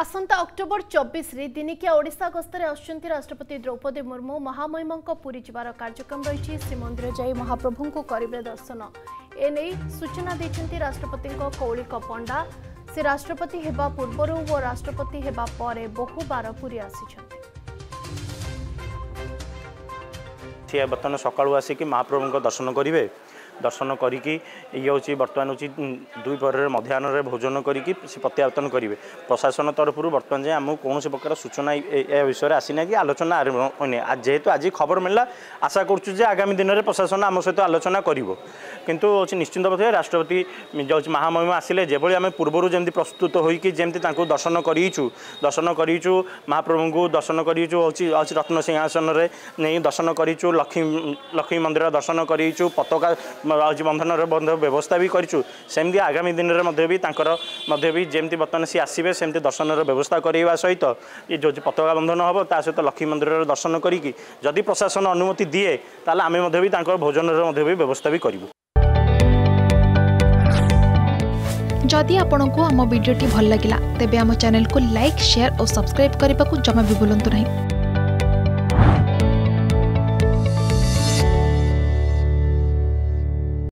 आसंता October 24 रे दिनिकिया ओडिशा गस्तर आसुंती राष्ट्रपति द्रौपदी मुर्मू महामहिमको पुरी जिवार कार्यक्रम रही। श्रीमंदिर जाई महाप्रभु को करेंगे दर्शन एने सूचना देते राष्ट्रपति कौलिक पंडा। से राष्ट्रपति हेबा पूर्व व राष्ट्रपति हेबा परे बहु बार पुरी आसी बर्तमान सकाल आसिक महाप्रभु दर्शन करेंगे। दर्शन करी ये बर्तमान हूँ दुईपर मध्याहन भोजन करी प्रत्यावर्तन करेंगे। प्रशासन तरफ बर्तमान जाए आमको कौन प्रकार सूचना ए विषय आसीना कि आलोचना आरंभ होने जेहेतु आज खबर मिलला। आशा करूँ जे आगामी दिन में प्रशासन आम सहित आलोचना करिवो किंतु निश्चिंत भाव राष्ट्रपति जो महामहिम आसिले जेभଳି आम पूर्वर जमी प्रस्तुत होईकि जमी दर्शन करूँ महाप्रभु को दर्शन करूँ रत्न सिंहासन नहीं दर्शन करूँ लक्ष्मी मंदिर दर्शन करूँ पताका बंधन बंध व्यवस्था भी करमी आगामी दिन में जमी बर्तमान सी आसवे सेमती दर्शन व्यवस्था करवा सहित जो पताका बंधन हम ता सहित लक्ष्मी मंदिर दर्शन करी जदि प्रशासन अनुमति दिए तो आम भोजन भी व्यवस्था भी करूँ। जदि आपंक आम भिड्टे भल लगा तेब आम चैनल को लाइक शेयर और सब्सक्राइब करने को जमा भी भूलु नहीं।